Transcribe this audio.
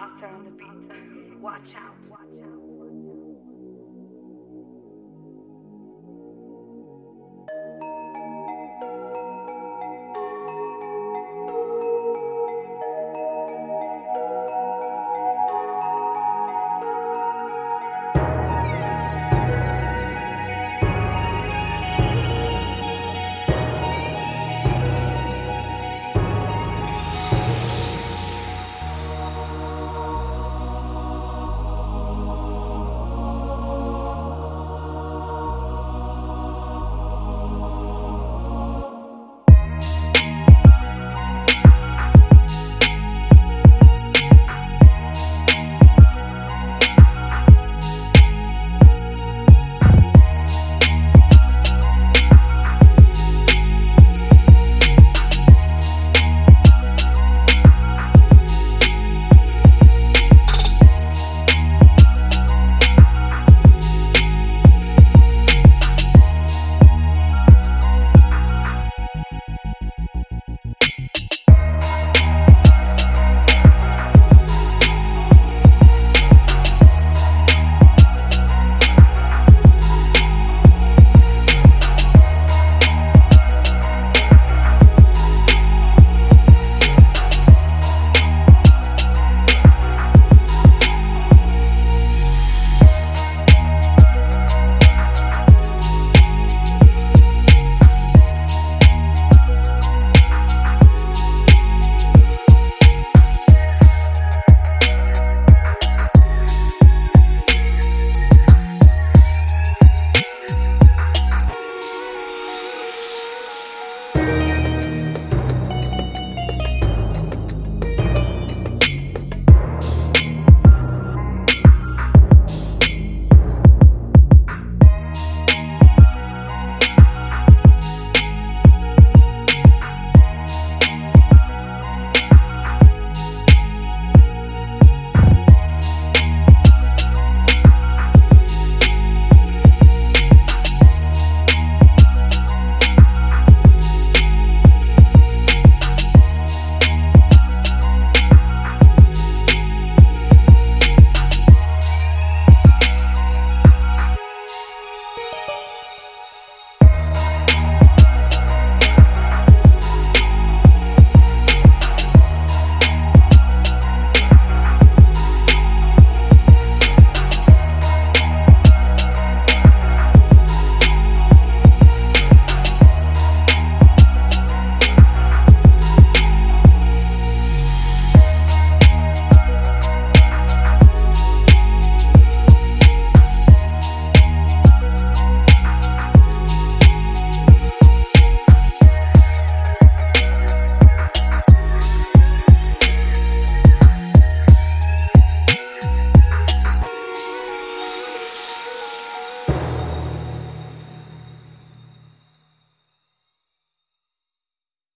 I'll start on the beat. Watch out.